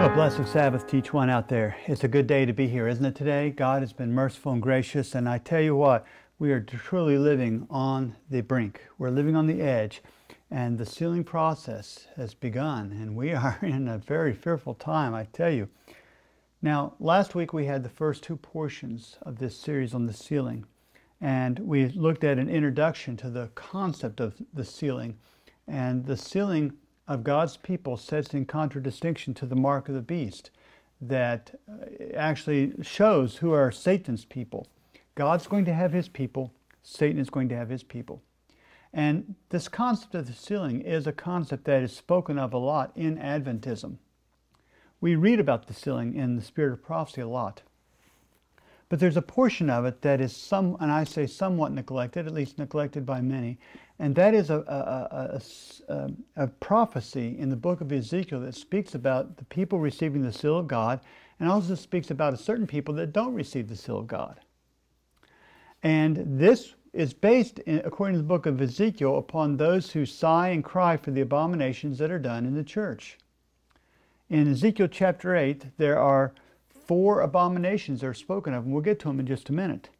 Well, blessed Sabbath to each one out there. It's a good day to be here, isn't it, today? God has been merciful and gracious, and I tell you what, we are truly living on the brink. We're living on the edge, and the sealing process has begun, and we are in a very fearful time, I tell you. Now, last week we had the first two portions of this series on the sealing, and we looked at an introduction to the concept of the sealing, and the sealing of God's people sets in contradistinction to the mark of the beast that actually shows who are Satan's people. God's going to have his people, Satan is going to have his people. And this concept of the sealing is a concept that is spoken of a lot in Adventism. We read about the sealing in the Spirit of Prophecy a lot. But there's a portion of it that is somewhat neglected, at least neglected by many, and that is a prophecy in the book of Ezekiel that speaks about the people receiving the seal of God, and also speaks about a certain people that don't receive the seal of God. And this is based, according to the book of Ezekiel, upon those who sigh and cry for the abominations that are done in the church. In Ezekiel chapter 8, there are four abominations are spoken of, and we'll get to them in just a minute.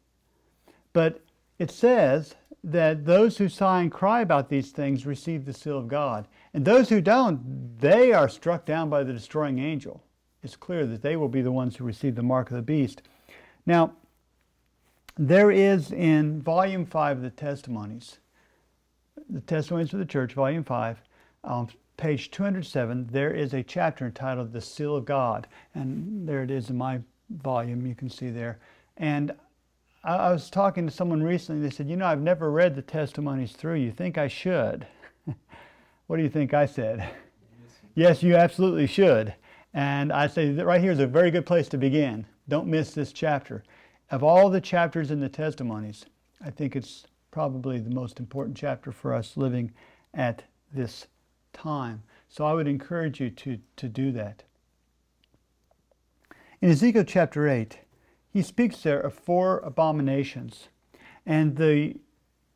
But it says that those who sigh and cry about these things receive the seal of God, and those who don't, they are struck down by the destroying angel. It's clear that they will be the ones who receive the mark of the beast. Now, there is in Volume 5 of the Testimonies of the Church, Volume 5, page 207, there is a chapter entitled The Seal of God, and there it is in my volume, you can see there. And I was talking to someone recently, they said, you know, I've never read the testimonies through, you think I should? What do you think I said? Yes, you absolutely should. And I say that right here is a very good place to begin. Don't miss this chapter. Of all the chapters in the testimonies, I think it's probably the most important chapter for us living at this time. So I would encourage you to do that. In Ezekiel chapter 8, he speaks there of four abominations. And the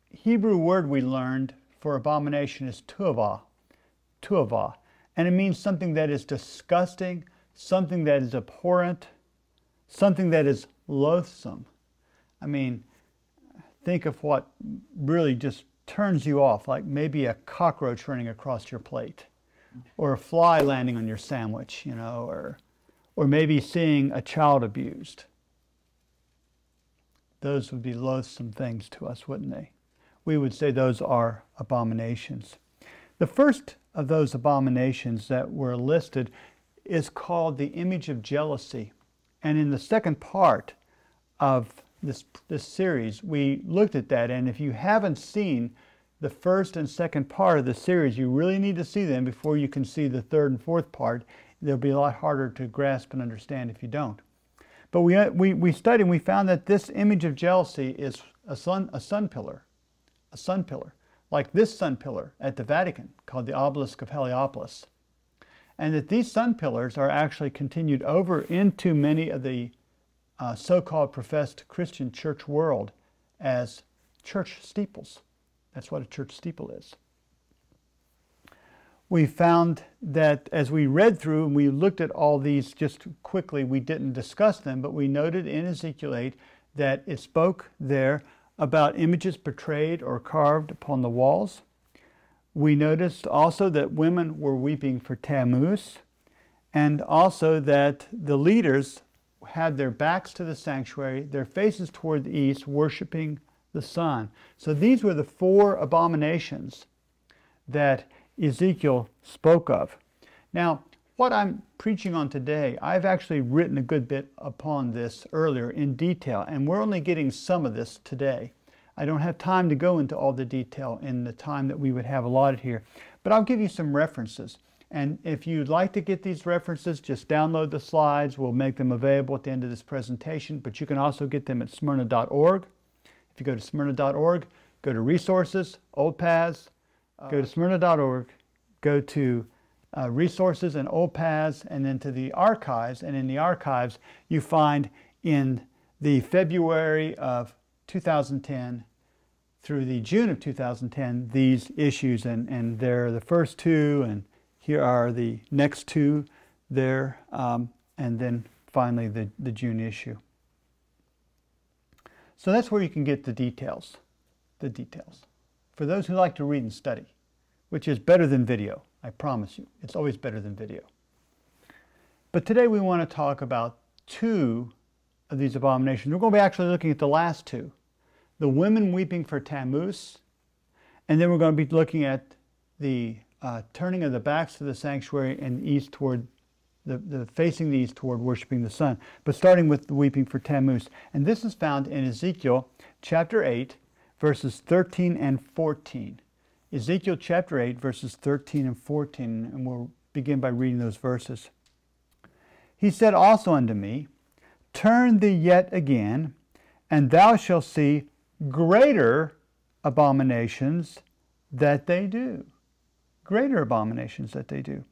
Hebrew word we learned for abomination is tuvah, tuvah. And it means something that is disgusting, something that is abhorrent, something that is loathsome. I mean, think of what really just turns you off, like maybe a cockroach running across your plate, or a fly landing on your sandwich, you know, or maybe seeing a child abused. Those would be loathsome things to us, wouldn't they? We would say those are abominations. The first of those abominations that were listed is called the image of jealousy. And in the second part of this series, we looked at that, and if you haven't seen the first and second part of the series, you really need to see them before you can see the third and fourth part. They'll be a lot harder to grasp and understand if you don't. But we studied and we found that this image of jealousy is a sun pillar, like this sun pillar at the Vatican called the Obelisk of Heliopolis, and that these sun pillars are actually continued over into many of the so-called professed Christian church world as church steeples. That's what a church steeple is. We found that as we read through and we looked at all these just quickly, we didn't discuss them, but we noted in Ezekiel 8 that it spoke there about images portrayed or carved upon the walls. We noticed also that women were weeping for Tammuz, and also that the leaders had their backs to the sanctuary, their faces toward the east, worshiping the sun. So these were the four abominations that Ezekiel spoke of. Now, what I'm preaching on today, I've actually written a good bit upon this earlier in detail, and we're only getting some of this today. I don't have time to go into all the detail in the time that we would have allotted here, but I'll give you some references. And if you'd like to get these references, just download the slides. We'll make them available at the end of this presentation, but you can also get them at Smyrna.org. If you go to Smyrna.org, go to Resources, Old Paths, go to Smyrna.org, go to Resources and Old Paths, and then to the Archives. And in the Archives, you find in the February of 2010 through the June of 2010 these issues, and they're the first two, and here are the next two there, and then finally the June issue. So that's where you can get the details, for those who like to read and study, which is better than video. I promise you, it's always better than video. But today we want to talk about two of these abominations. We're going to be actually looking at the last two, the women weeping for Tammuz, and then we're going to be looking at the turning of the backs of the sanctuary and east toward the facing the east toward worshiping the sun. But starting with the weeping for Tammuz, and this is found in Ezekiel chapter 8, verses 13 and 14. Ezekiel chapter 8, verses 13 and 14, and we'll begin by reading those verses. He said also unto me, Turn thee yet again, and thou shalt see greater abominations that they do. Greater abominations that they do.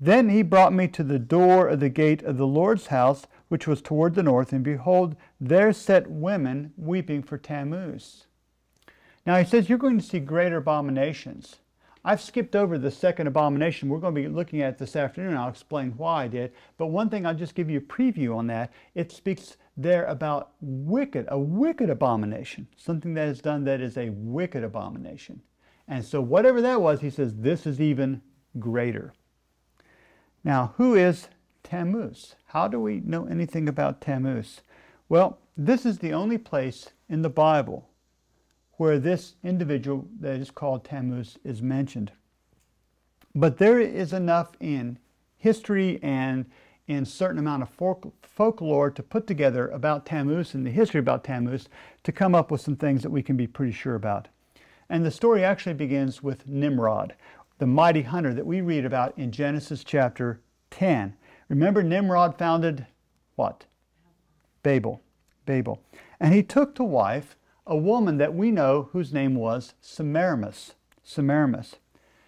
Then he brought me to the door of the gate of the Lord's house, which was toward the north, and behold, there sat women weeping for Tammuz. Now he says, you're going to see greater abominations. I've skipped over the second abomination we're going to be looking at this afternoon. I'll explain why I did. But one thing, I'll just give you a preview on that. It speaks there about a wicked abomination, something that is done that is a wicked abomination. And so whatever that was, he says, this is even greater. Now, who is Tammuz? How do we know anything about Tammuz? Well, this is the only place in the Bible where this individual that is called Tammuz is mentioned. But there is enough in history and in a certain amount of folklore to put together about Tammuz and the history about Tammuz to come up with some things that we can be pretty sure about. And the story actually begins with Nimrod, the mighty hunter that we read about in Genesis chapter 10. Remember, Nimrod founded what? Babel. And he took to wife a woman that we know whose name was Semiramis.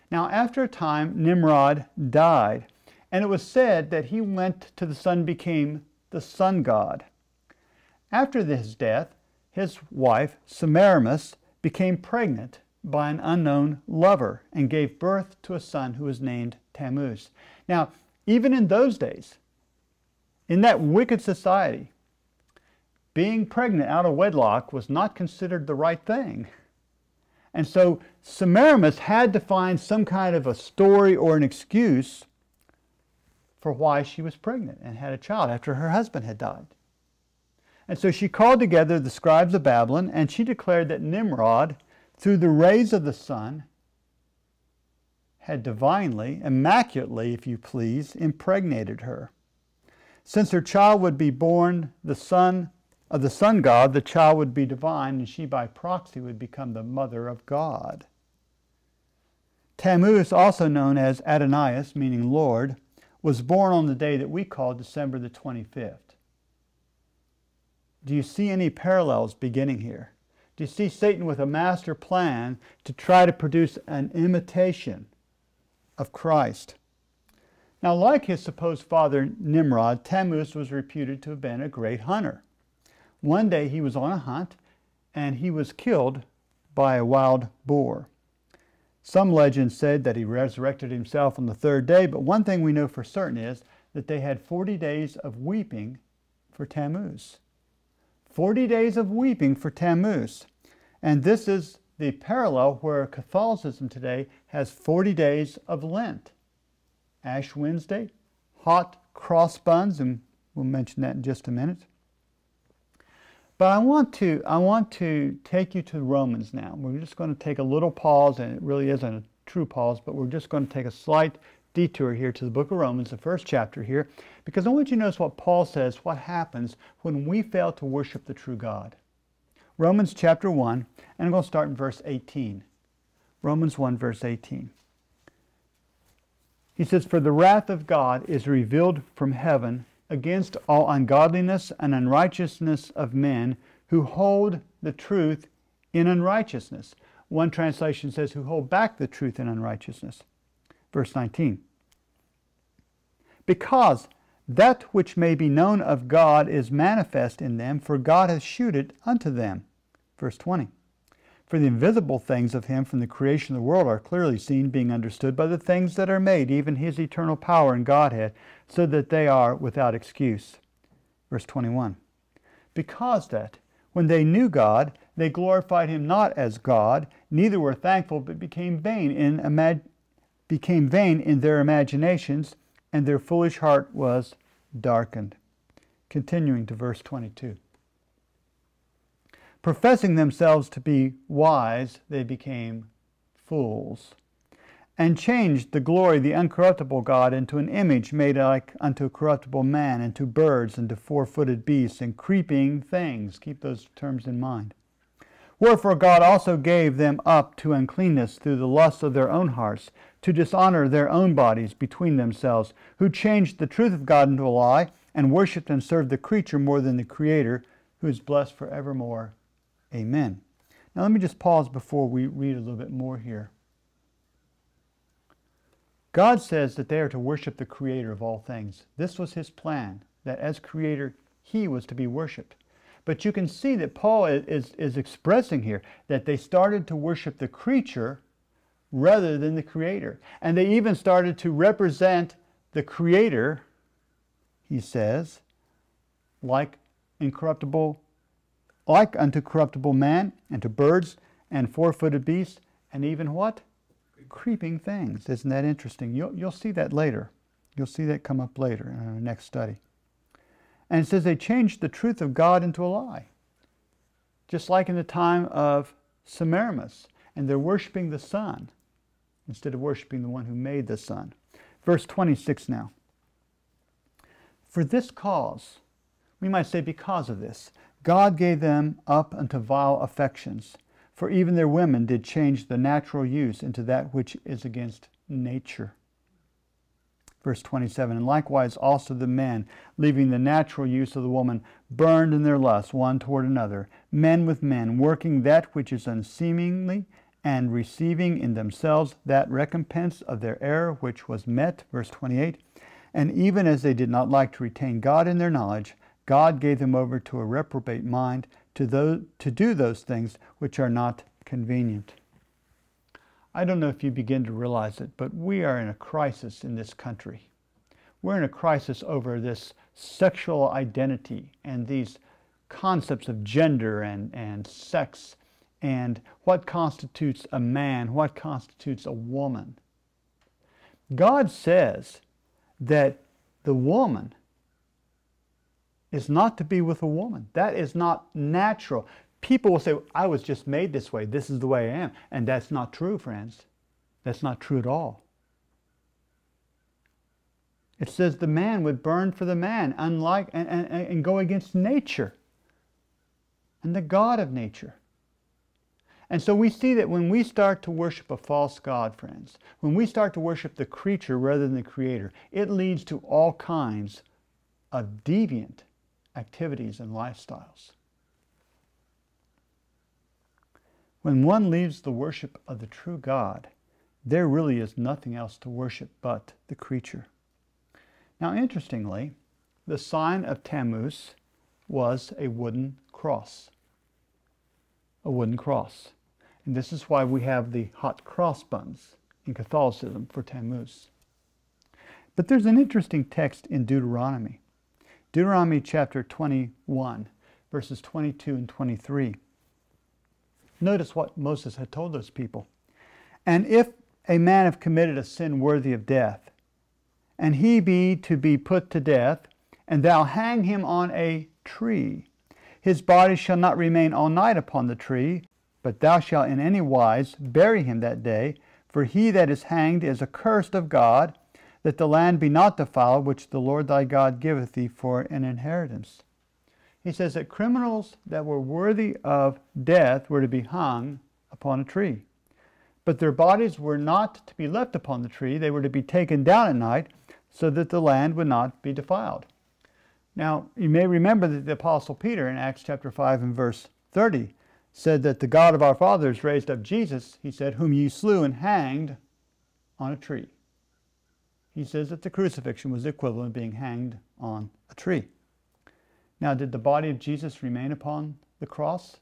Now, after a time, Nimrod died, and it was said that he went to the sun, became the sun god. After his death, his wife, Semiramis, became pregnant by an unknown lover and gave birth to a son who was named Tammuz. Now, even in those days, in that wicked society, being pregnant out of wedlock was not considered the right thing. And so Semiramis had to find some kind of a story or an excuse for why she was pregnant and had a child after her husband had died. And so she called together the scribes of Babylon, and she declared that Nimrod, through the rays of the sun, had divinely, immaculately, if you please, impregnated her. Since her child would be born the son of the sun god, the child would be divine, and she by proxy would become the mother of God. Tammuz, also known as Adonaius, meaning Lord, was born on the day that we call December the 25th. Do you see any parallels beginning here? Do you see Satan with a master plan to try to produce an imitation of Christ? Now, like his supposed father Nimrod, Tammuz was reputed to have been a great hunter. One day he was on a hunt, and he was killed by a wild boar. Some legends said that he resurrected himself on the third day, but one thing we know for certain is that they had 40 days of weeping for Tammuz. 40 days of weeping for Tammuz. And this is the parallel where Catholicism today has 40 days of Lent. Ash Wednesday, hot cross buns, and we'll mention that in just a minute. But I want to take you to Romans now. We're just going to take a little pause, and it really isn't a true pause, but we're just going to take a slight detour here to the book of Romans, the first chapter here, because I want you to notice what Paul says, what happens when we fail to worship the true God. Romans chapter 1, and I'm going to start in verse 18. Romans 1, verse 18. He says, For the wrath of God is revealed from heaven against all ungodliness and unrighteousness of men who hold the truth in unrighteousness. One translation says, who hold back the truth in unrighteousness. Verse 19. Because that which may be known of God is manifest in them, for God hath shewed it unto them. Verse 20. For the invisible things of him from the creation of the world are clearly seen, being understood by the things that are made, even his eternal power and Godhead, so that they are without excuse. Verse 21, because that, when they knew God, they glorified him not as God, neither were thankful, but became vain in their imaginations, and their foolish heart was darkened. Continuing to verse 22. Professing themselves to be wise, they became fools, and changed the glory of the uncorruptible God into an image made like unto a corruptible man, and to birds, and to four-footed beasts, and creeping things. Keep those terms in mind. Wherefore God also gave them up to uncleanness through the lusts of their own hearts, to dishonor their own bodies between themselves, who changed the truth of God into a lie, and worshipped and served the creature more than the Creator, who is blessed forevermore. Amen. Now let me just pause before we read a little bit more here. God says that they are to worship the Creator of all things. This was his plan, that as Creator, he was to be worshipped. But you can see that Paul is expressing here that they started to worship the creature rather than the Creator. And they even started to represent the Creator, he says, like unto corruptible man, and to birds, and four-footed beasts, and even what? Creeping things. Isn't that interesting? You'll see that later. You'll see that come up later in our next study. And it says they changed the truth of God into a lie, just like in the time of Semiramis, and they're worshiping the sun instead of worshiping the one who made the sun. Verse 26 now. For this cause, we might say because of this, God gave them up unto vile affections, for even their women did change the natural use into that which is against nature. Verse 27, and likewise also the men, leaving the natural use of the woman, burned in their lust one toward another, men with men, working that which is unseemly, and receiving in themselves that recompense of their error which was met. Verse 28, and even as they did not like to retain God in their knowledge, God gave them over to a reprobate mind to do those things which are not convenient. I don't know if you begin to realize it, but we are in a crisis in this country. We're in a crisis over this sexual identity and these concepts of gender and sex and what constitutes a man, what constitutes a woman. God says that the woman is not to be with a woman. That is not natural. People will say, I was just made this way. This is the way I am. And that's not true, friends. That's not true at all. It says the man would burn for the man, and go against nature and the God of nature. And so we see that when we start to worship a false god, friends, when we start to worship the creature rather than the Creator, it leads to all kinds of deviant activities and lifestyles. When one leaves the worship of the true God, there really is nothing else to worship but the creature. Now, interestingly, the sign of Tammuz was a wooden cross. A wooden cross. And this is why we have the hot cross buns in Catholicism for Tammuz. But there's an interesting text in Deuteronomy. Deuteronomy chapter 21, verses 22 and 23. Notice what Moses had told those people. And if a man have committed a sin worthy of death, and he be to be put to death, and thou hang him on a tree, his body shall not remain all night upon the tree, but thou shalt in any wise bury him that day, for he that is hanged is accursed of God, that the land be not defiled, which the Lord thy God giveth thee for an inheritance. He says that criminals that were worthy of death were to be hung upon a tree. But their bodies were not to be left upon the tree. They were to be taken down at night so that the land would not be defiled. Now, you may remember that the Apostle Peter in Acts chapter 5 and verse 30 said that the God of our fathers raised up Jesus, he said, whom ye slew and hanged on a tree. He says that the crucifixion was the equivalent of being hanged on a tree. Now, did the body of Jesus remain upon the cross?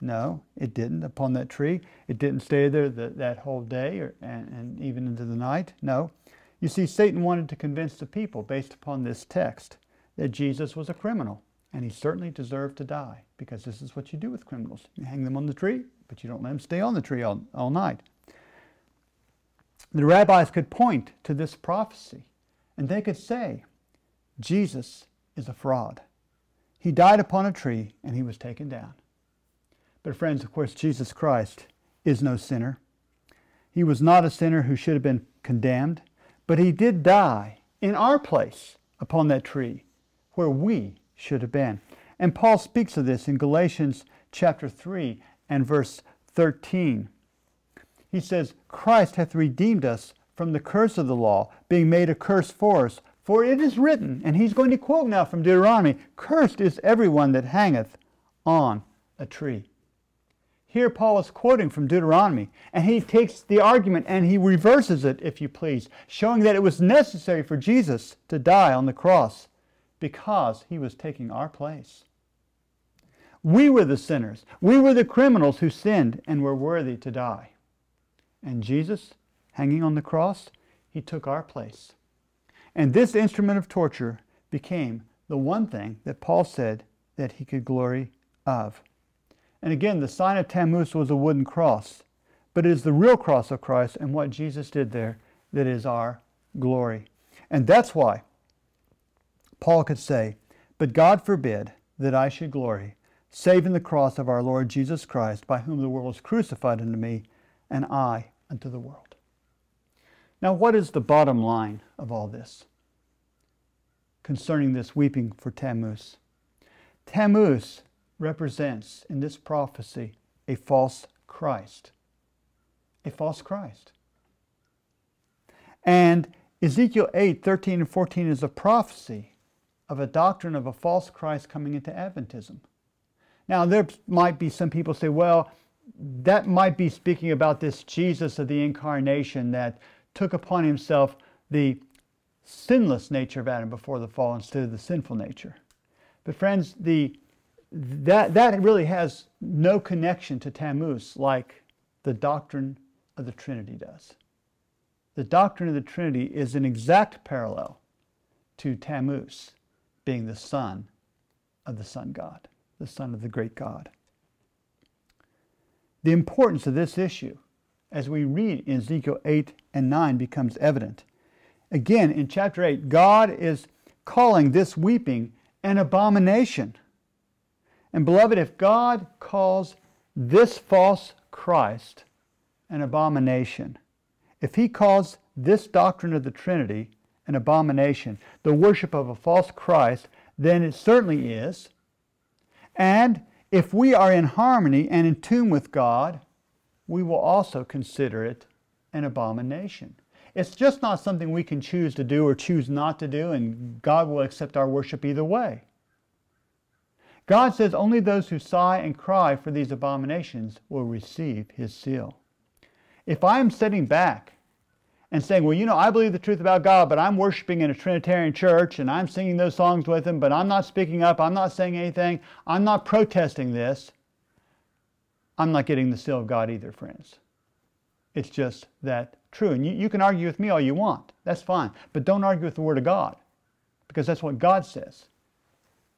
No, it didn't upon that tree. It didn't stay there that whole day and even into the night. No. You see, Satan wanted to convince the people, based upon this text, that Jesus was a criminal. And he certainly deserved to die, because this is what you do with criminals. You hang them on the tree, but you don't let them stay on the tree all night. The rabbis could point to this prophecy, and they could say, Jesus is a fraud. He died upon a tree, and he was taken down. But friends, of course, Jesus Christ is no sinner. He was not a sinner who should have been condemned, but he did die in our place upon that tree where we should have been. And Paul speaks of this in Galatians chapter 3 and verse 13. He says, Christ hath redeemed us from the curse of the law, being made a curse for us, for it is written, and he's going to quote now from Deuteronomy, cursed is everyone that hangeth on a tree. Here Paul is quoting from Deuteronomy, and he takes the argument and he reverses it, if you please, showing that it was necessary for Jesus to die on the cross because he was taking our place. We were the sinners. We were the criminals who sinned and were worthy to die. And Jesus, hanging on the cross, he took our place. And this instrument of torture became the one thing that Paul said that he could glory of. And again, the sign of Tammuz was a wooden cross, but it is the real cross of Christ and what Jesus did there that is our glory. And that's why Paul could say, but God forbid that I should glory, save in the cross of our Lord Jesus Christ, by whom the world is crucified unto me, and I unto the world. Now, what is the bottom line of all this concerning this weeping for Tammuz? Tammuz represents in this prophecy a false Christ. A false Christ. And Ezekiel 8, 13 and 14 is a prophecy of a doctrine of a false Christ coming into Adventism. Now there might be some people say, well, that might be speaking about this Jesus of the Incarnation that took upon himself the sinless nature of Adam before the fall instead of the sinful nature. But friends, that really has no connection to Tammuz like the doctrine of the Trinity does. The doctrine of the Trinity is an exact parallel to Tammuz being the son of the Sun God, the son of the great God. The importance of this issue, as we read in Ezekiel 8 and 9, becomes evident. Again, in chapter 8, God is calling this weeping an abomination. And beloved, if God calls this false Christ an abomination, if he calls this doctrine of the Trinity an abomination, the worship of a false Christ, then it certainly is. And if we are in harmony and in tune with God, we will also consider it an abomination. It's just not something we can choose to do or choose not to do, and God will accept our worship either way. God says only those who sigh and cry for these abominations will receive his seal. If I'm sitting back and saying, well, you know, I believe the truth about God, but I'm worshiping in a Trinitarian church and I'm singing those songs with him, but I'm not speaking up, I'm not saying anything, I'm not protesting this, I'm not getting the seal of God either, friends. It's just that true. And you can argue with me all you want. That's fine. But don't argue with the Word of God, because that's what God says.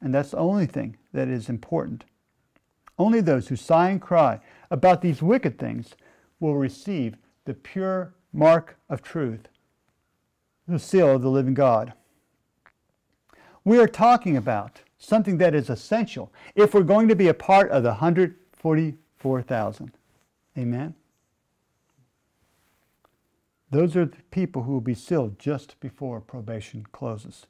And that's the only thing that is important. Only those who sigh and cry about these wicked things will receive the pure mark of truth, the seal of the living God. We are talking about something that is essential if we're going to be a part of the 144,000. Amen? Those are the people who will be sealed just before probation closes.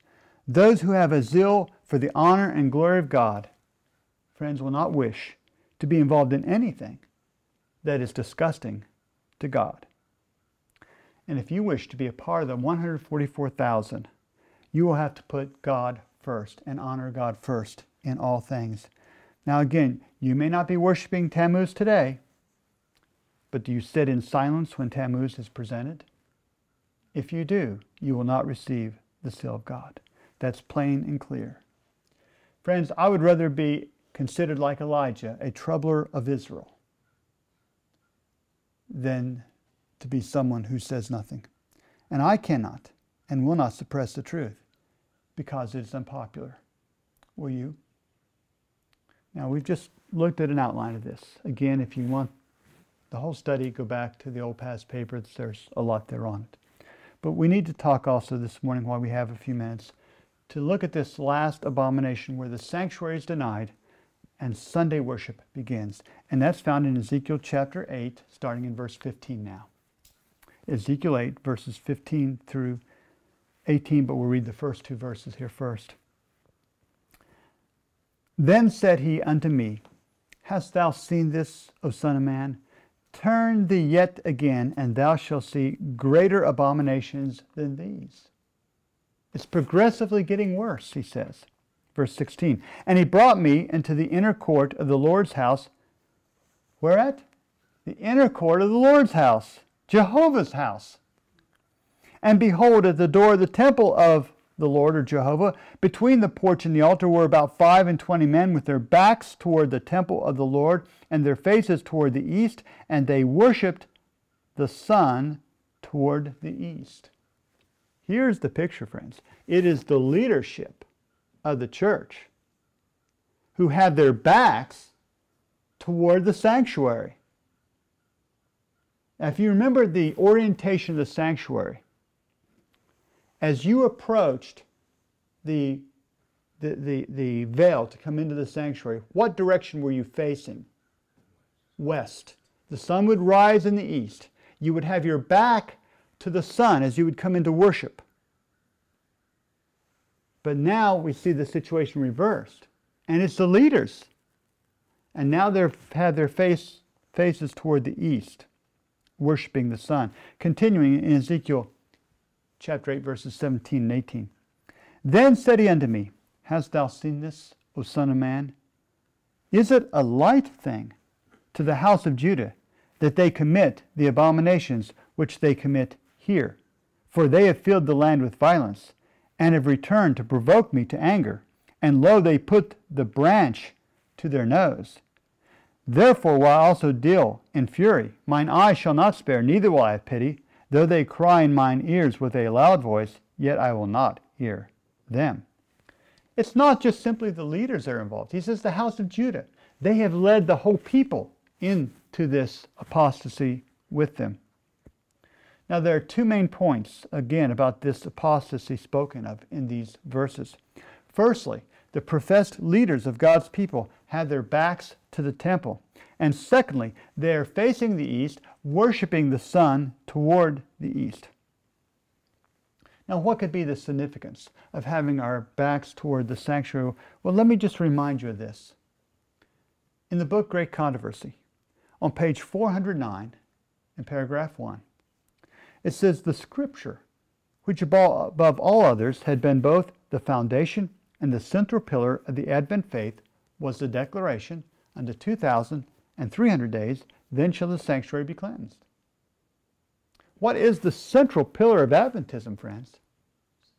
Those who have a zeal for the honor and glory of God, friends, will not wish to be involved in anything that is disgusting to God. And if you wish to be a part of the 144,000, you will have to put God first and honor God first in all things. Now again, you may not be worshiping Tammuz today, but do you sit in silence when Tammuz is presented? If you do, you will not receive the seal of God. That's plain and clear. Friends, I would rather be considered like Elijah, a troubler of Israel, than to be someone who says nothing. And I cannot and will not suppress the truth because it's unpopular. Will you? Now, we've just looked at an outline of this. Again, if you want the whole study, go back to the old past papers. There's a lot there on it. But we need to talk also this morning, while we have a few minutes, to look at this last abomination where the sanctuary is denied and Sunday worship begins. And that's found in Ezekiel chapter 8, starting in verse 15 now. Ezekiel 8, verses 15 through 18, but we'll read the first two verses here first. Then said he unto me, Hast thou seen this, O Son of Man? Turn thee yet again, and thou shalt see greater abominations than these. It's progressively getting worse, he says. Verse 16, And he brought me into the inner court of the Lord's house. Whereat? The inner court of the Lord's house, Jehovah's house. And behold, at the door of the temple of the Lord, or Jehovah, between the porch and the altar were about 25 and 20 men, with their backs toward the temple of the Lord, and their faces toward the east, and they worshipped the sun toward the east. Here's the picture, friends. It is the leadership of the church who have their backs toward the sanctuary. Now, if you remember the orientation of the sanctuary, as you approached the veil to come into the sanctuary, what direction were you facing? West. The sun would rise in the east. You would have your back to the sun as you would come into worship. But now we see the situation reversed. And it's the leaders. And now they have their faces toward the east, worshiping the sun. Continuing in Ezekiel chapter 8, verses 17 and 18. Then said he unto me, Hast thou seen this, O Son of Man? Is it a light thing to the house of Judah that they commit the abominations which they commit here? For they have filled the land with violence, and have returned to provoke me to anger. And lo, they put the branch to their nose. Therefore will I also deal in fury. Mine eye shall not spare, neither will I have pity. Though they cry in mine ears with a loud voice, yet I will not hear them. It's not just simply the leaders that are involved. He says the house of Judah. They have led the whole people into this apostasy with them. Now there are two main points, again, about this apostasy spoken of in these verses. Firstly, the professed leaders of God's people have their backs to the temple. And secondly, they are facing the east, worshiping the sun toward the east. Now, what could be the significance of having our backs toward the sanctuary? Well, let me just remind you of this. In the book Great Controversy, on page 409, in paragraph 1, it says, The Scripture, which above all others had been both the foundation and the central pillar of the Advent faith, was the declaration, unto 2,300 days, then shall the sanctuary be cleansed. What is the central pillar of Adventism, friends?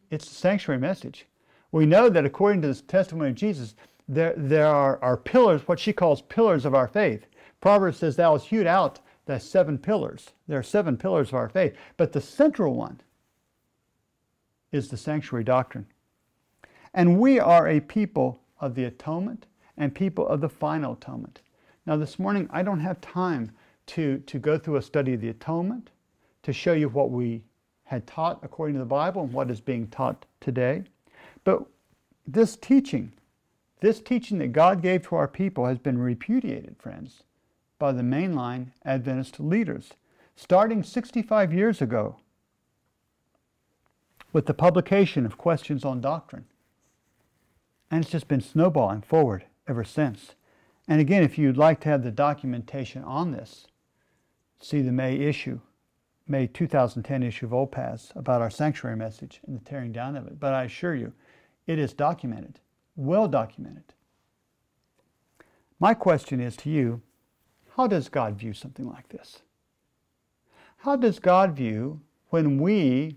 It's the sanctuary message. We know that according to the testimony of Jesus, there are pillars, what she calls pillars of our faith. Proverbs says, Thou hast hewed out thy seven pillars. There are seven pillars of our faith. But the central one is the sanctuary doctrine. And we are a people of the atonement and people of the final atonement. Now, this morning, I don't have time to go through a study of the atonement, to show you what we had taught according to the Bible and what is being taught today. But this teaching that God gave to our people has been repudiated, friends, by the mainline Adventist leaders, starting 65 years ago with the publication of Questions on Doctrine. And it's just been snowballing forward ever since. And again, if you'd like to have the documentation on this, see the May 2010 issue of Old Paths about our sanctuary message and the tearing down of it. But I assure you, it is documented, well documented. My question is to you, how does God view something like this? How does God view when we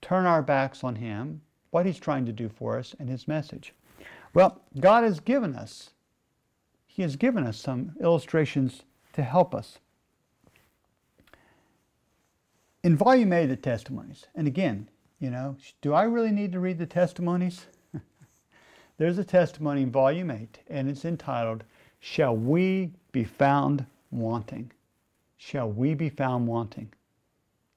turn our backs on Him, what He's trying to do for us, and His message? Well, God has given us he has given us some illustrations to help us. In volume A, the testimonies. And again, you know, do I really need to read the testimonies? There's a testimony in volume 8, and it's entitled, Shall We Be Found Wanting? Shall we be found wanting?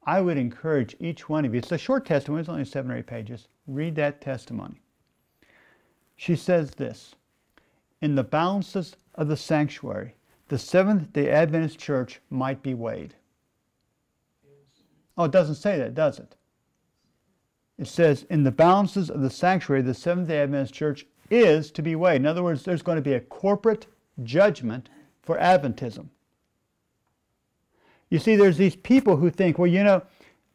I would encourage each one of you. It's a short testimony. It's only 7 or 8 pages. Read that testimony. She says this, in the balances of the sanctuary, the Seventh-day Adventist Church might be weighed. Oh, it doesn't say that, does it? It says, in the balances of the sanctuary, the Seventh-day Adventist Church is to be weighed. In other words, there's going to be a corporate judgment for Adventism. You see, there's these people who think, well, you know,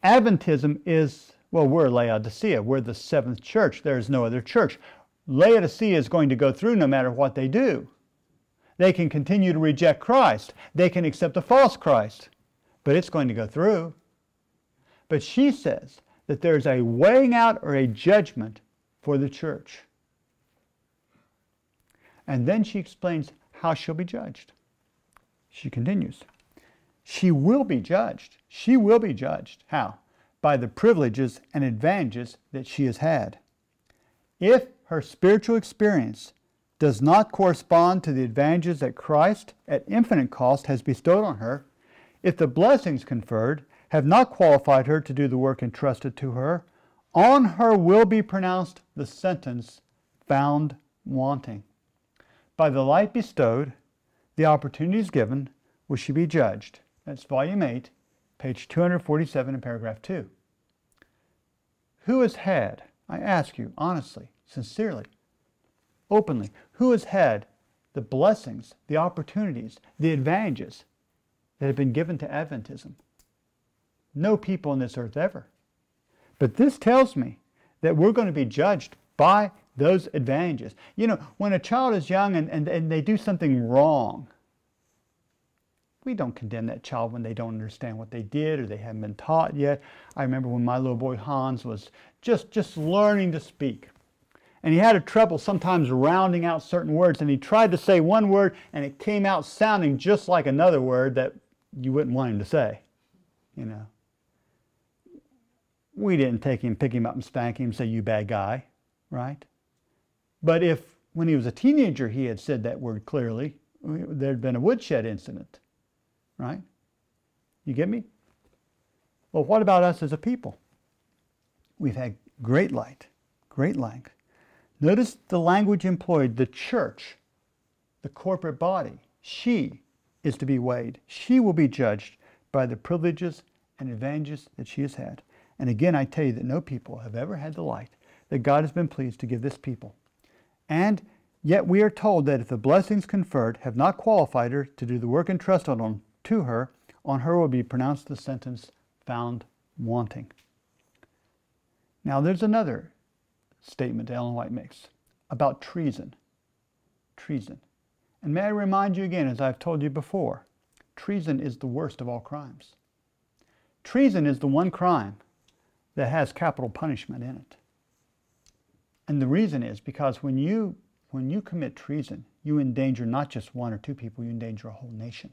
Adventism is, well, we're Laodicea. We're the seventh church. There's no other church. Laodicea is going to go through no matter what they do. They can continue to reject Christ. They can accept a false Christ. But it's going to go through. But she says that there's a weighing out or a judgment for the church. And then she explains how she'll be judged. She continues. She will be judged. She will be judged. How? By the privileges and advantages that she has had. If her spiritual experience does not correspond to the advantages that Christ at infinite cost has bestowed on her, if the blessings conferred have not qualified her to do the work entrusted to her, on her will be pronounced the sentence, found wanting. By the light bestowed, the opportunities given, will she be judged. That's volume 8, page 247 in paragraph 2. Who has had, I ask you honestly, sincerely, openly, who has had the blessings, the opportunities, the advantages that have been given to Adventism? No people on this earth ever. But this tells me that we're going to be judged by those advantages. You know, when a child is young and they do something wrong, we don't condemn that child when they don't understand what they did or they haven't been taught yet. I remember when my little boy Hans was just learning to speak. And he had a trouble sometimes rounding out certain words, and he tried to say one word and it came out sounding just like another word that you wouldn't want him to say. You know, we didn't take him, pick him up and spank him and say, you bad guy, right? But if when he was a teenager he had said that word clearly, there'd been a woodshed incident. Right? You get me? Well, what about us as a people? We've had great light, great light. Notice the language employed, the church, the corporate body. She is to be weighed. She will be judged by the privileges and advantages that she has had. And again, I tell you that no people have ever had the light that God has been pleased to give this people. And yet we are told that if the blessings conferred have not qualified her to do the work entrusted to her, on her will be pronounced the sentence, found wanting. Now there's another statement Ellen White makes about treason. Treason. And may I remind you again, as I've told you before, treason is the worst of all crimes. Treason is the one crime that has capital punishment in it. And the reason is because when you commit treason, you endanger not just one or two people, you endanger a whole nation.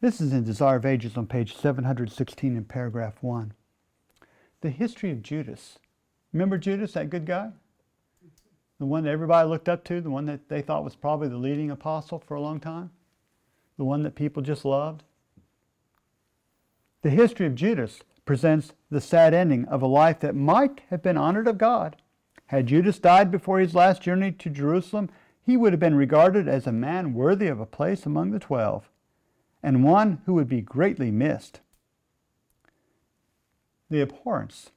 This is in Desire of Ages on page 716 in paragraph 1. The history of Judas. Remember Judas, that good guy? The one that everybody looked up to, the one that they thought was probably the leading apostle for a long time? The one that people just loved? The history of Judas presents the sad ending of a life that might have been honored of God. Had Judas died before his last journey to Jerusalem, he would have been regarded as a man worthy of a place among the 12. And one who would be greatly missed. The abhorrence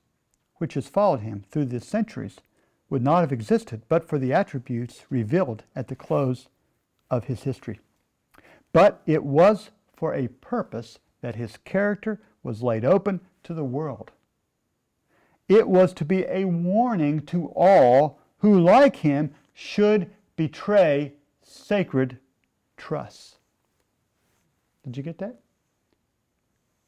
which has followed him through the centuries would not have existed but for the attributes revealed at the close of his history. But it was for a purpose that his character was laid open to the world. It was to be a warning to all who, like him, should betray sacred trusts. Did you get that?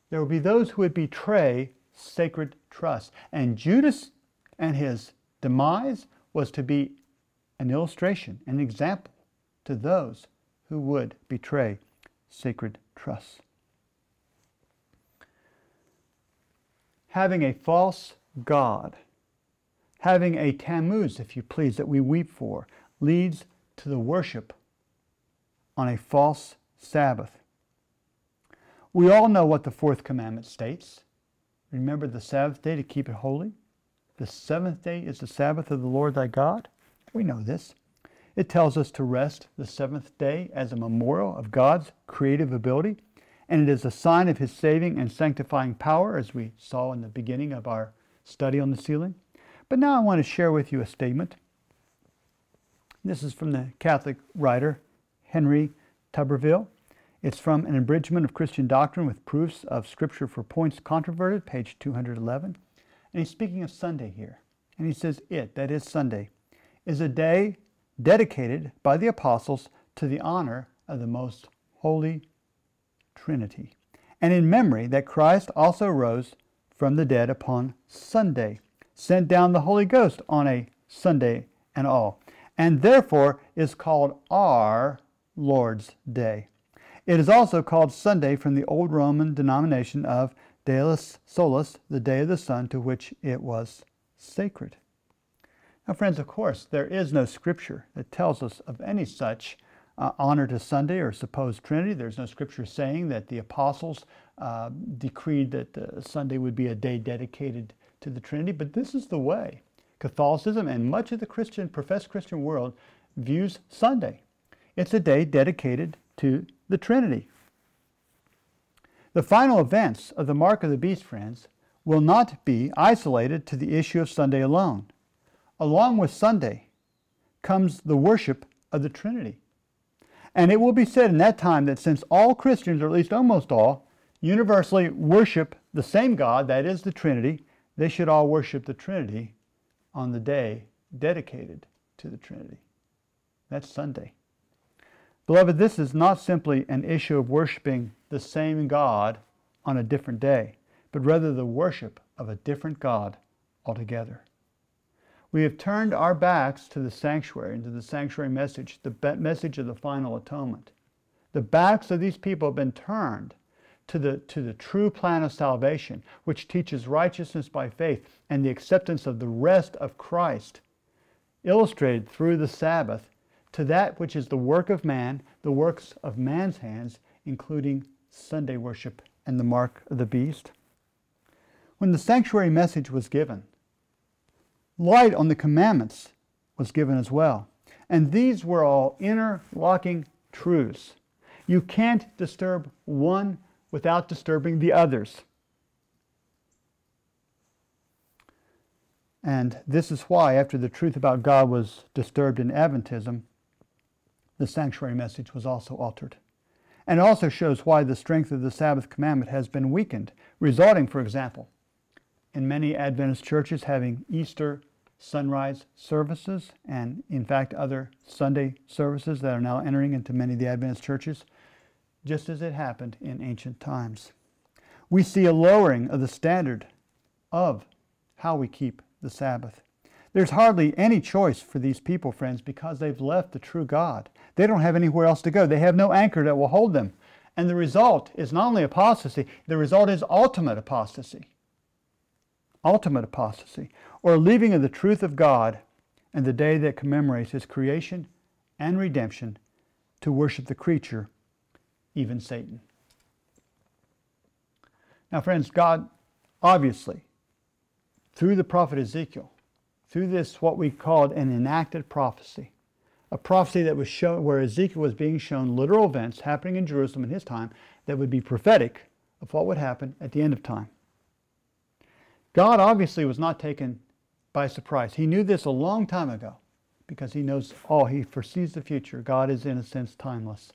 There will be those who would betray sacred trust. And Judas and his demise was to be an illustration, an example to those who would betray sacred trusts. Having a false god, having a Tammuz, if you please, that we weep for, leads to the worship on a false Sabbath. We all know what the fourth commandment states. Remember the Sabbath day to keep it holy. The seventh day is the Sabbath of the Lord thy God. We know this. It tells us to rest the seventh day as a memorial of God's creative ability, and it is a sign of his saving and sanctifying power, as we saw in the beginning of our study on the ceiling. But now I want to share with you a statement. This is from the Catholic writer Henry Tuberville. It's from An Abridgment of Christian Doctrine with Proofs of Scripture for Points Controverted, page 211. And he's speaking of Sunday here. And he says, it, that is Sunday, is a day dedicated by the apostles to the honor of the most holy Trinity, and in memory that Christ also rose from the dead upon Sunday, sent down the Holy Ghost on a Sunday and all, and therefore is called our Lord's Day. It is also called Sunday from the old Roman denomination of Deus Solis, the day of the sun, to which it was sacred. Now, friends, of course, there is no scripture that tells us of any such honor to Sunday or supposed Trinity. There's no scripture saying that the apostles decreed that Sunday would be a day dedicated to the Trinity, but this is the way Catholicism and much of the Christian, professed Christian world views Sunday. It's a day dedicated to the Trinity. The final events of the Mark of the Beast, friends, will not be isolated to the issue of Sunday alone. Along with Sunday comes the worship of the Trinity. And it will be said in that time that since all Christians, or at least almost all, universally worship the same God, that is the Trinity, they should all worship the Trinity on the day dedicated to the Trinity. That's Sunday. Beloved, this is not simply an issue of worshiping the same God on a different day, but rather the worship of a different God altogether. We have turned our backs to the sanctuary and to the sanctuary message, the message of the final atonement. The backs of these people have been turned to the true plan of salvation, which teaches righteousness by faith and the acceptance of the rest of Christ, illustrated through the Sabbath, to that which is the work of man, the works of man's hands, including Sunday worship and the mark of the beast. When the sanctuary message was given, light on the commandments was given as well. And these were all interlocking truths. You can't disturb one without disturbing the others. And this is why, after the truth about God was disturbed in Adventism, the sanctuary message was also altered. And also shows why the strength of the Sabbath commandment has been weakened, resulting, for example, in many Adventist churches having Easter sunrise services, and in fact other Sunday services that are now entering into many of the Adventist churches, just as it happened in ancient times. We see a lowering of the standard of how we keep the Sabbath. There's hardly any choice for these people, friends, because they've left the true God. They don't have anywhere else to go. They have no anchor that will hold them. And the result is not only apostasy, the result is ultimate apostasy. Ultimate apostasy, or leaving of the truth of God and the day that commemorates his creation and redemption to worship the creature, even Satan. Now, friends, God, obviously, through the prophet Ezekiel, through this, what we called an enacted prophecy, a prophecy that was shown, where Ezekiel was being shown literal events happening in Jerusalem in his time that would be prophetic of what would happen at the end of time. God obviously was not taken by surprise. He knew this a long time ago because he knows all. He foresees the future. God is, in a sense, timeless.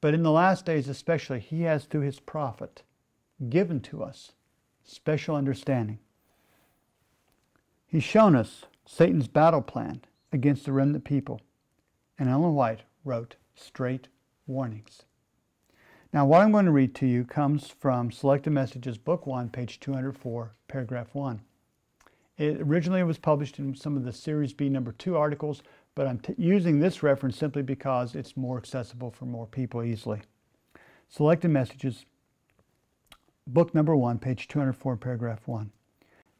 But in the last days especially, he has, through his prophet, given to us special understanding. He's shown us Satan's battle plan against the remnant people, and Ellen White wrote straight warnings. Now, what I'm going to read to you comes from Selected Messages, Book 1, page 204, paragraph 1. It originally was published in some of the Series B #2 articles, but I'm using this reference simply because it's more accessible for more people easily. Selected Messages, book #1, page 204, paragraph 1.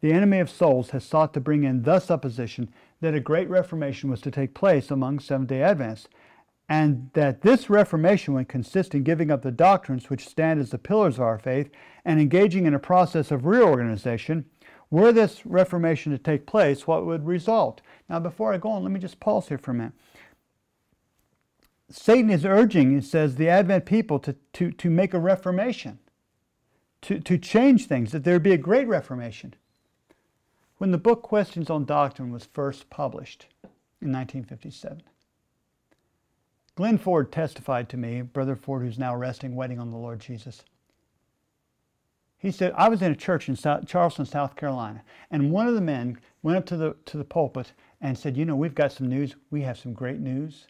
The enemy of souls has sought to bring in the supposition that a great reformation was to take place among Seventh-day Adventists, and that this reformation would consist in giving up the doctrines which stand as the pillars of our faith and engaging in a process of reorganization. Were this reformation to take place, what would result? Now, before I go on, let me just pause here for a minute. Satan is urging, he says, the Advent people to make a reformation, to change things, that there would be a great reformation. When the book Questions on Doctrine was first published in 1957, Glenn Ford testified to me, Brother Ford, who's now resting, waiting on the Lord Jesus. He said, I was in a church in Charleston, South Carolina, and one of the men went up to the pulpit and said, you know, we've got some news. We have some great news.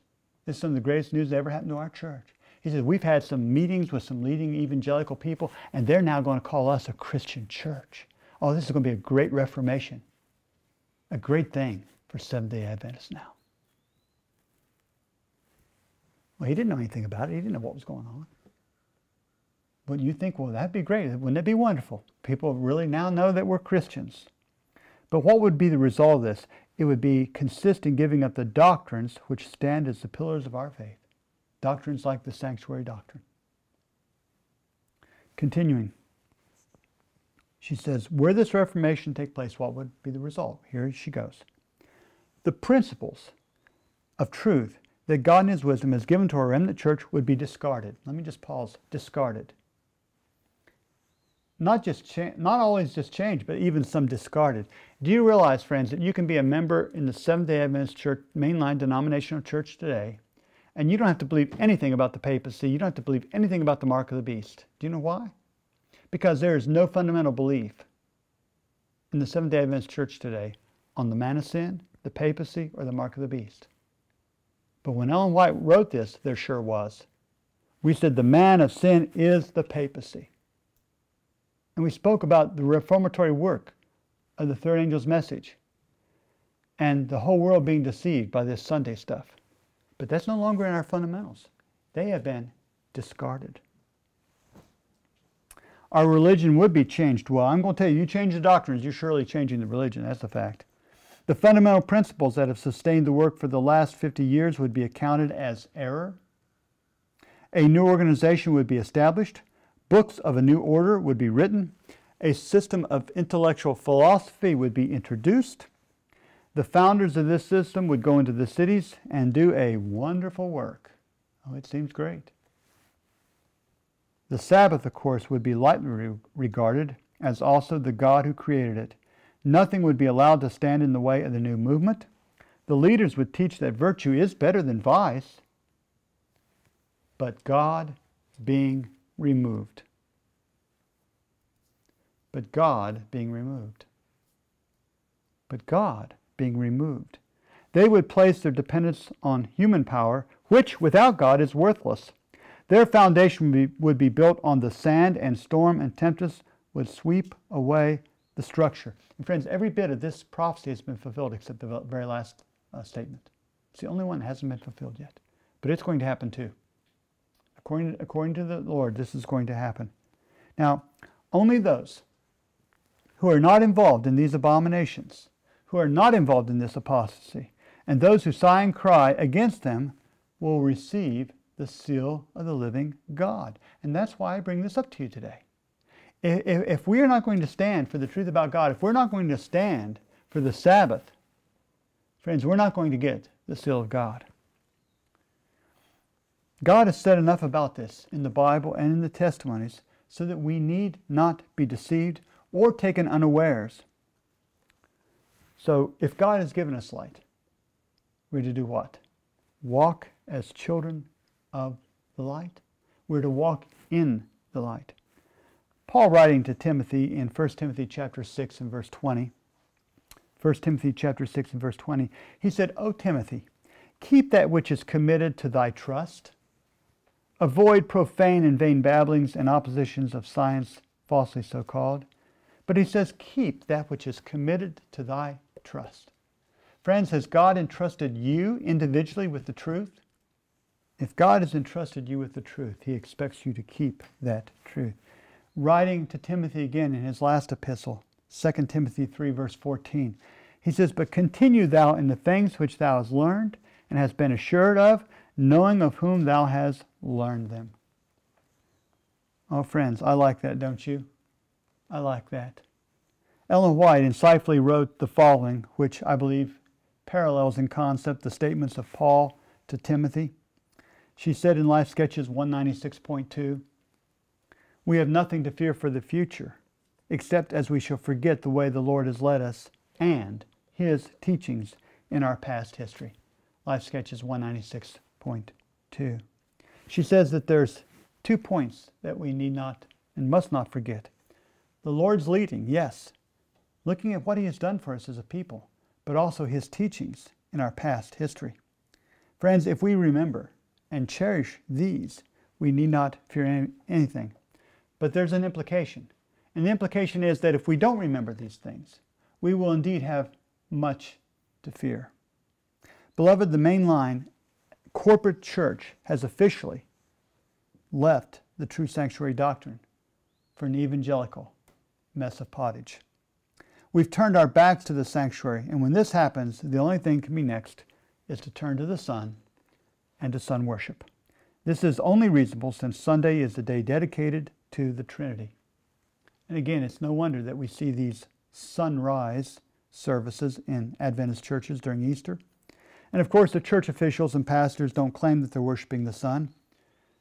This is some of the greatest news that ever happened to our church. He said, we've had some meetings with some leading evangelical people, and they're now going to call us a Christian church. Oh, this is going to be a great reformation, a great thing for Seventh-day Adventists now. Well, he didn't know anything about it. He didn't know what was going on. But you think, well, that'd be great. Wouldn't it be wonderful? People really now know that we're Christians. But what would be the result of this? It would be consist in giving up the doctrines which stand as the pillars of our faith. Doctrines like the sanctuary doctrine. Continuing. She says, were this reformation to take place, what would be the result? Here she goes. The principles of truth that God in His wisdom has given to our remnant church would be discarded. Let me just pause. Discarded. Not always just changed, but even some discarded. Do you realize, friends, that you can be a member in the Seventh-day Adventist Church, mainline denominational church today, and you don't have to believe anything about the papacy. You don't have to believe anything about the mark of the beast. Do you know why? Because there is no fundamental belief in the Seventh-day Adventist Church today on the man of sin, the papacy, or the mark of the beast. But when Ellen White wrote this, there sure was. We said the man of sin is the papacy. And we spoke about the reformatory work of the third angel's message and the whole world being deceived by this Sunday stuff. But that's no longer in our fundamentals. They have been discarded. Our religion would be changed. Well, I'm going to tell you, you change the doctrines, you're surely changing the religion. That's a fact. The fundamental principles that have sustained the work for the last 50 years would be accounted as error. A new organization would be established. Books of a new order would be written. A system of intellectual philosophy would be introduced. The founders of this system would go into the cities and do a wonderful work. Oh, it seems great. The Sabbath, of course, would be lightly regarded, as also the God who created it. Nothing would be allowed to stand in the way of the new movement. The leaders would teach that virtue is better than vice, but God being removed. But God being removed. But God being removed. They would place their dependence on human power, which without God is worthless. Their foundation would be built on the sand, and storm and tempest would sweep away the structure. And friends, every bit of this prophecy has been fulfilled except the very last statement. It's the only one that hasn't been fulfilled yet. But it's going to happen too. According to the Lord, this is going to happen. Now, only those who are not involved in these abominations, who are not involved in this apostasy, and those who sigh and cry against them will receive the seal of the living God. And that's why I bring this up to you today. If we are not going to stand for the truth about God, if we're not going to stand for the Sabbath, friends, we're not going to get the seal of God. God has said enough about this in the Bible and in the testimonies so that we need not be deceived or taken unawares. So if God has given us light, we're to do what? Walk as children of the light. We're to walk in the light. Paul, writing to Timothy in 1 Timothy chapter 6 and verse 20, 1 Timothy chapter 6 and verse 20, he said, O Timothy, keep that which is committed to thy trust. Avoid profane and vain babblings and oppositions of science falsely so called, But he says, keep that which is committed to thy trust. Friends, has God entrusted you individually with the truth? If God has entrusted you with the truth, he expects you to keep that truth. Writing to Timothy again in his last epistle, 2 Timothy 3, verse 14, he says, but continue thou in the things which thou hast learned and hast been assured of, knowing of whom thou hast learned them. Oh, friends, I like that, don't you? I like that. Ellen White insightfully wrote the following, which I believe parallels in concept the statements of Paul to Timothy. She said in Life Sketches 196.2, we have nothing to fear for the future, except as we shall forget the way the Lord has led us and his teachings in our past history. Life Sketches 196.2. She says that there's 2 points that we need not and must not forget. The Lord's leading, yes, looking at what he has done for us as a people, but also his teachings in our past history. Friends, if we remember and cherish these, we need not fear anything. But there's an implication. And the implication is that if we don't remember these things, we will indeed have much to fear. Beloved, the mainline corporate church has officially left the true sanctuary doctrine for an evangelical mess of pottage. We've turned our backs to the sanctuary, and when this happens, the only thing can be next is to turn to the sun and to sun worship. This is only reasonable since Sunday is the day dedicated to the Trinity. And again, it's no wonder that we see these sunrise services in Adventist churches during Easter. And of course, the church officials and pastors don't claim that they're worshiping the sun.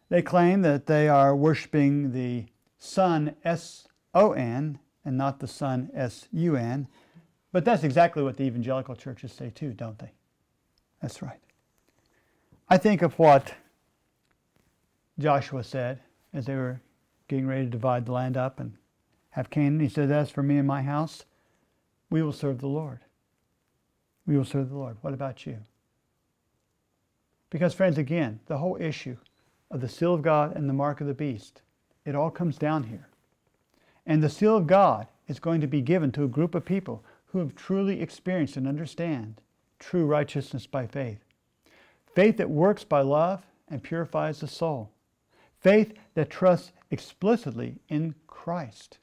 They claim that they are worshiping the sun, S-O-N, and not the sun, S-U-N. But that's exactly what the evangelical churches say too, don't they? That's right. I think of what Joshua said as they were getting ready to divide the land up and have Canaan. He said, as for me and my house, we will serve the Lord. We will serve the Lord. What about you? Because, friends, again, the whole issue of the seal of God and the mark of the beast, it all comes down here. And the seal of God is going to be given to a group of people who have truly experienced and understand true righteousness by faith. Faith that works by love and purifies the soul. Faith that trusts explicitly in Christ.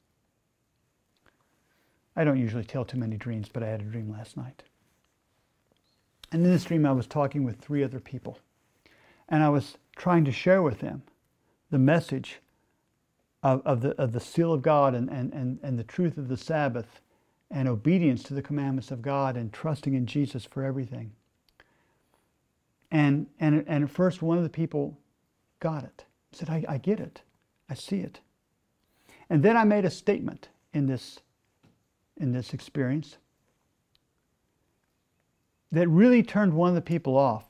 I don't usually tell too many dreams, but I had a dream last night. And in this dream, I was talking with 3 other people. And I was trying to share with them the message of the seal of God and the truth of the Sabbath and obedience to the commandments of God and trusting in Jesus for everything. And at first, one of the people got it. He said, I get it. I see it. And then I made a statement in this experience that really turned one of the people off.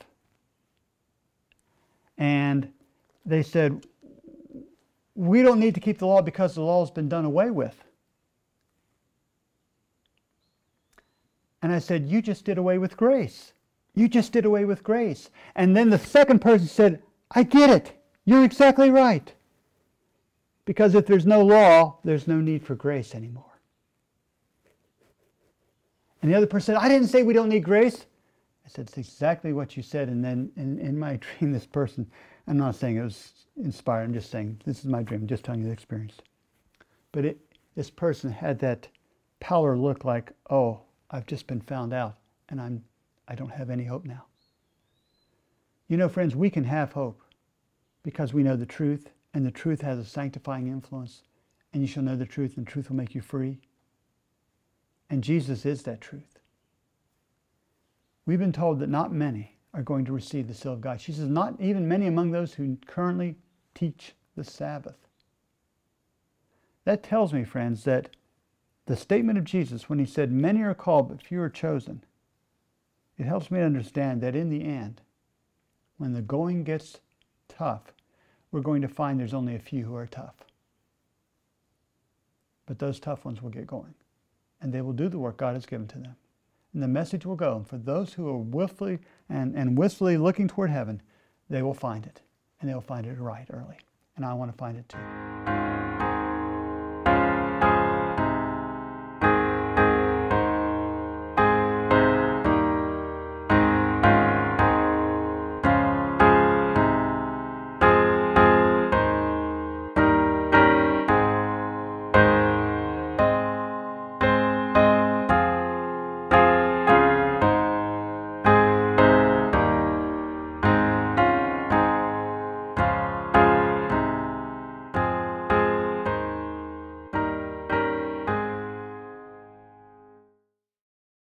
And they said, we don't need to keep the law because the law has been done away with. And I said, you just did away with grace. You just did away with grace. And then the second person said, I get it. You're exactly right. Because if there's no law, there's no need for grace anymore. And the other person said, I didn't say we don't need grace. I said, it's exactly what you said. And then in my dream, this person, I'm not saying it was inspired. I'm just saying, this is my dream. I'm just telling you the experience. But this person had that pallor look like, oh, I've just been found out. And I don't have any hope now. You know, friends, we can have hope because we know the truth. And the truth has a sanctifying influence. And you shall know the truth, and the truth will make you free. And Jesus is that truth. We've been told that not many are going to receive the seal of God. She says, not even many among those who currently teach the Sabbath. That tells me, friends, that the statement of Jesus, when he said, many are called, but few are chosen, it helps me to understand that in the end, when the going gets tough, we're going to find there's only a few who are tough. But those tough ones will get going. And they will do the work God has given to them. And the message will go. And for those who are willfully and wistfully looking toward heaven, they will find it. And they'll find it right early. And I want to find it too.